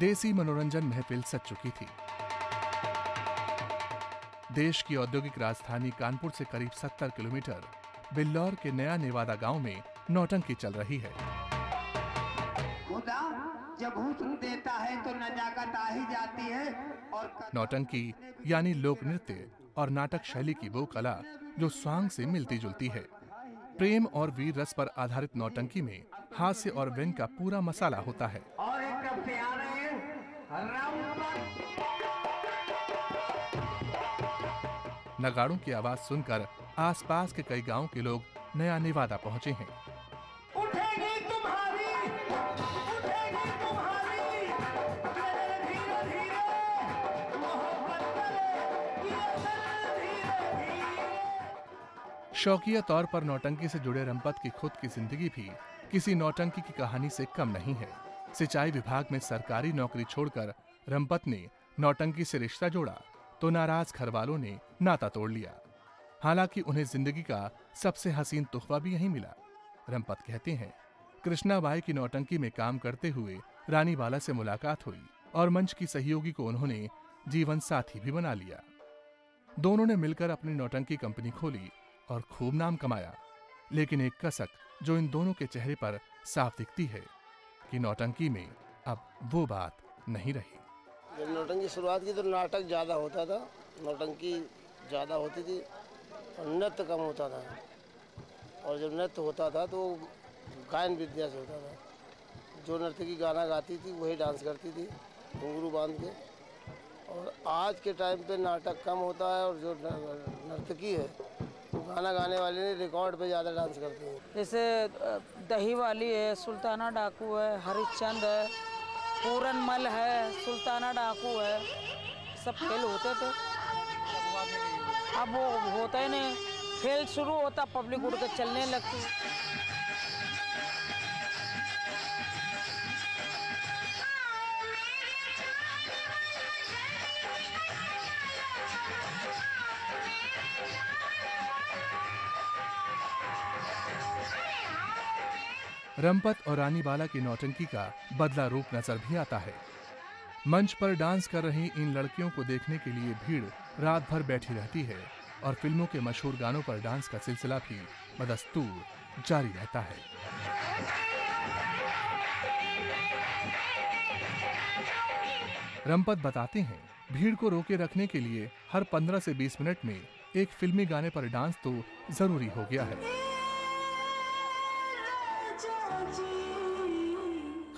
देसी मनोरंजन महफिल सज चुकी थी। देश की औद्योगिक राजधानी कानपुर से करीब 70 किलोमीटर बिल्लौर के नया नेवादा गांव में नौटंकी चल रही है। खुदा जब हुक्म देता है तो नजाकत आ ही जाती है। और नौटंकी यानी लोक नृत्य और नाटक शैली की वो कला जो स्वांग से मिलती जुलती है। प्रेम और वीर रस पर आधारित नौटंकी में हास्य और व्यंग का पूरा मसाला होता है। और एक प्यारे नगाड़ों की आवाज सुनकर आसपास के कई गांव के लोग नया नेवादा पहुंचे हैं। उठेगी तुम्हारी, उठेगी तुम्हारी, धीरे धीरे, मोहब्बत चले। शौकिया तौर पर नौटंकी से जुड़े रंपत की खुद की जिंदगी भी किसी नौटंकी की कहानी से कम नहीं है। सिंचाई विभाग में सरकारी नौकरी छोड़कर रंपत ने नौटंकी से रिश्ता जोड़ा तो नाराज घर वालों ने नाता तोड़ लिया। हालांकि उन्हें जिंदगी का सबसे हसीन तोहफा भी यही मिला। रंपत कहते हैं, कृष्णाबाई की नौटंकी में काम करते हुए रानी बाला से मुलाकात हुई और मंच की सहयोगी को उन्होंने जीवन साथी भी बना लिया। दोनों ने मिलकर अपनी नौटंकी कंपनी खोली और खूब नाम कमाया। लेकिन एक कसक जो इन दोनों के चेहरे पर साफ दिखती है कि नौटंकी में अब वो बात नहीं रही। जब नौटंकी शुरुआत की तो नाटक ज़्यादा होता था, नौटंकी ज़्यादा होती थी और नृत्य कम होता था। और जब नृत्य होता था तो गायन विद्या से होता था। जो नर्तकी गाना गाती थी वही डांस करती थी घुंघरू बांध के। और आज के टाइम पे नाटक कम होता है और जो नर्तकी है वो गाना गाने वाले ने रिकॉर्ड पे ज़्यादा डांस करती है। जैसे दही वाली है, सुल्ताना डाकू है, हरिचंद है, पूरनमल है, सुल्ताना डाकू है, सब खेल होते थे। अब वो होता ही नहीं। खेल शुरू होता पब्लिक उड़ के चलने लगती। रंपत और रानी बाला की नौटंकी का बदला रूप नजर भी आता है। मंच पर डांस कर रही इन लड़कियों को देखने के लिए भीड़ रात भर बैठी रहती है और फिल्मों के मशहूर गानों पर डांस का सिलसिला भी बदस्तूर जारी रहता है। रंपत बताते हैं, भीड़ को रोके रखने के लिए हर 15 से 20 मिनट में एक फिल्मी गाने पर डांस तो जरूरी हो गया है।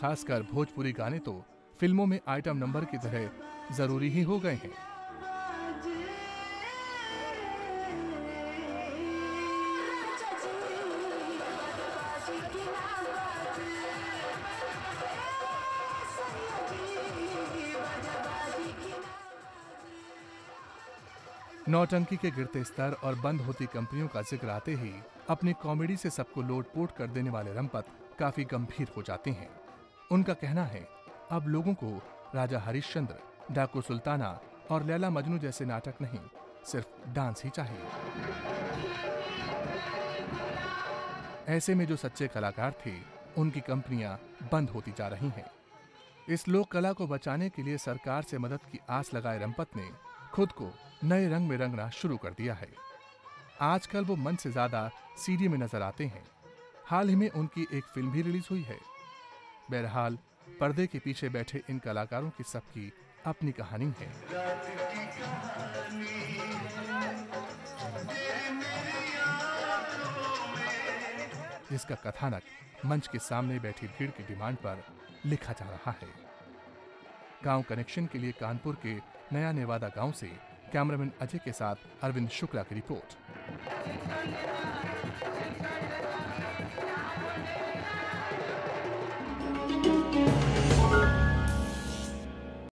खासकर भोजपुरी गाने तो फिल्मों में आइटम नंबर की तरह जरूरी ही हो गए हैं। नौटंकी के गिरते स्तर और बंद होती कंपनियों का जिक्र आते ही अपनी कॉमेडी से सबको लोटपोट कर देने वाले रंपत काफी गंभीर हो जाते हैं। उनका कहना है, अब लोगों को राजा हरिश्चंद्र, डाकू सुल्ताना और लैला मजनू जैसे नाटक नहीं, सिर्फ डांस ही चाहिए। ऐसे में जो सच्चे कलाकार थे उनकी कंपनियां बंद होती जा रही हैं। इस लोक कला को बचाने के लिए सरकार से मदद की आस लगाए रंपत ने खुद को नए रंग में रंगना शुरू कर दिया है। आजकल वो मंच से ज्यादा सीडी में नजर आते हैं। हाल ही में उनकी एक फिल्म भी रिलीज हुई है। बहरहाल पर्दे के पीछे बैठे इन कलाकारों की सबकी अपनी कहानी है। इसका कथानक मंच के सामने बैठी भीड़ की डिमांड पर लिखा जा रहा है। गांव कनेक्शन के लिए कानपुर के नया नेवादा गांव से कैमरामैन अजय के साथ अरविंद शुक्ला की रिपोर्ट।